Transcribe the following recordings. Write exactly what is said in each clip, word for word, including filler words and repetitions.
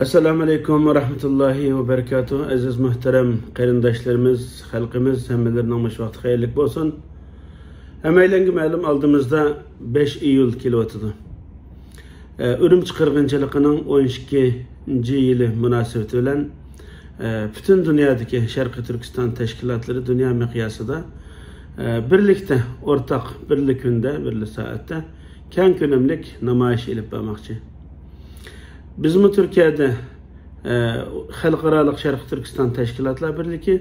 Esselamu Aleyküm ve Rahmetullahi ve Berekatuhu. Aziz muhterem qarindaşlarımız, xalqimiz, hemmelerinin başı vaxtı xeyirlik olsun. Əməyləngə məlum aldığımızda beş iyul kilovatıdır. Ürümçi qırğınçılığının on ikinci yılı münasibeti ilə bütün dünyadaki Şarkı Türkistan teşkilatları dünya miqyasında birlikte, ortak birlik günde, birlik saatte kən könümlük namayiş edib barmaqçı. Bizim Türkiye'de Xalqaralıq Şərqi Türkistan Təşkilatlar Birliyi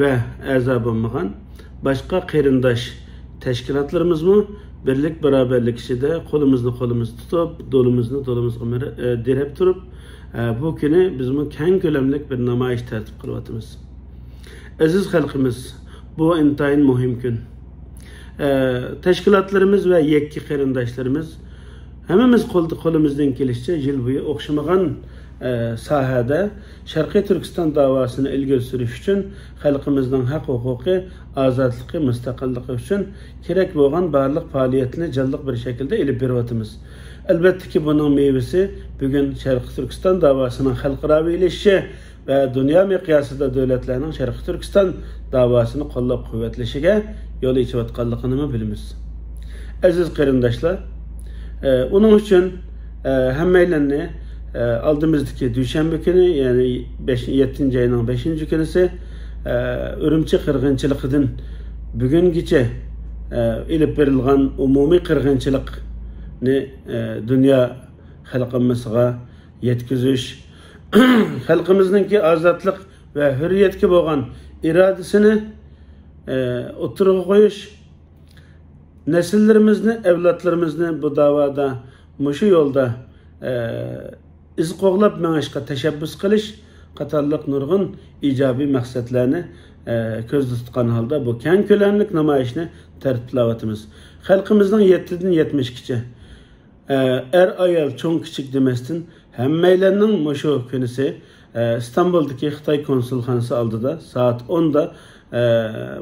və əza bulmağan başqa qeyrindaş təşkilatlarımız mı birlik bərabərlik işidə qolumuzu qolumuz tutub, dolumuzu dolumuz dirib durub, bu günü bizim kən köləmlik bir namayiş tərtib qılvatımız. Əziz xalqımız, bu intayin mühim gün. Təşkilatlarımız və yekki qeyrindaşlarımız hemimiz kolumuzdan gelişçe yıl boyu okşamağın e, sahada Şarkı Türkistan davasını ilgili sürüş için halkımızdan hak hukuki, azadlığı, müstakilliği için gerek olan barlıq faaliyetini canlıq bir şekilde ilip bir vatımız. Elbette ki bunun meyvesi bugün Şarkı Türkistan davasının halkıra birleşişi ve dünya miqyasında devletlerinin Şarkı Türkistan davasını kollab kuvvetleşige yolu içi vatkallıqını mı bilimiz? Aziz qeyrindaşlar, Ee, onun için e, hemmeyle e, aldığımızdaki düşenbe günü yani yedinci ayının beşinci günüsü e, Ürümçi kırgınçılıkıdın bugün geçe e, ilip verilgan umumi kırgınçılık e, dünya halkımızga yetkizüş halkımızdaki azatlık ve hürriyetki boğan iradesini e, oturuğa koyuş nesillerimizini, evlatlarımızını bu davada, muşu yolda e, iz qoğlab menişka teşebbüs kılış, Katarlıq nurgun icabi məqsədlərini e, közde tutkan halda bu kən köləmlik namayişini tərtiplavatımız. Xalqımızdan yeddidən yetmişkiçe e, er ayal çoğun küçük demestin həmmeylərinin muşu günüsü e, İstanbul'daki Hıtay Konsulhanesi aldı da saat onda e,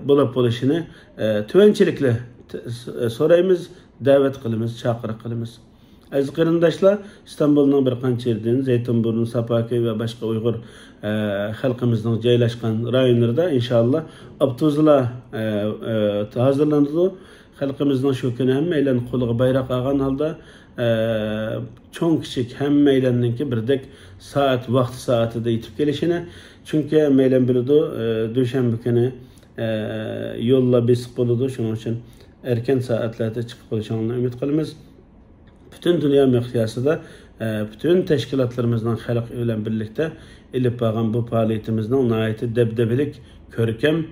bulab buluşunu e, tüvençilikle sorayımız, davet kılımız, çağırı kılımız. Aziz qeyrindaşlar, İstanbul'un bir qancha yerden, Zeytinburnu, Sapaköy ve başka Uyghur e, halkımızdan caylaşkan rayonlarda inşallah abtuzla e, e, hazırlandı. Halkımızdan şu günü hemmeyle kuluğu bayrak ağan halda e, çoğun küçük hemmeylenin ki birdek saat, vaxt saati de itip gelişine. Çünkü hemmeyle bilidu e, düşen günü e, yolla besik buludu. Şunun için erken saatlerde çıkıp olacağını ümit kılımız. Bütün dünya miqyası da bütün teşkilatlarımızdan halk ile birlikte ilip bağın bu faaliyetimizden naiti debdebelik, körkem,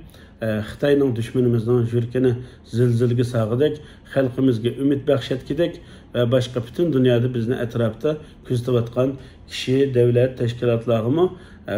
Xitay'nın düşmanımızdan jürkeni zilzilgi sağıdık, halkımızga ümit bəxşetkidik ve başka bütün dünyada bizden etrafta küzdüvatkan kişi, devlet, teşkilatlarımı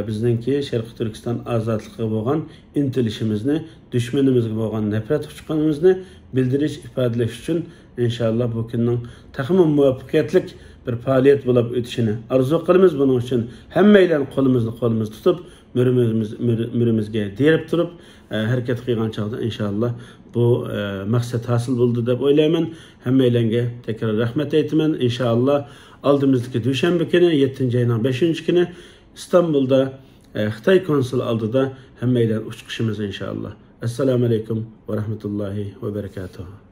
bizdenki Şərqi Türkistan azadlığı boğan intilişimizni, düşmanımızga boğan nefret uçkanımızını bildiriş, ifadeleş için inşallah bu günden takımın muvaffakiyetlik bir faaliyet bulup ötüşünü arzu kılımız. Bunun için hemmeyle kolumuzu kolumuz tutup mürümüz, mürümüzge deyip durup e, hareket kıygan çağda inşallah bu e, məqsəd hasıl buldu da oylayman. Hemmeyle tekrar rahmet eytimen. İnşallah aldığımızdaki düşenbe günü yedinci ayının beşinci günü İstanbul'da e, Hıtay konsul aldı da hemmeyle uçkışımız inşallah. Esselamu Aleyküm ve Rahmetullahi ve Berekatuhu.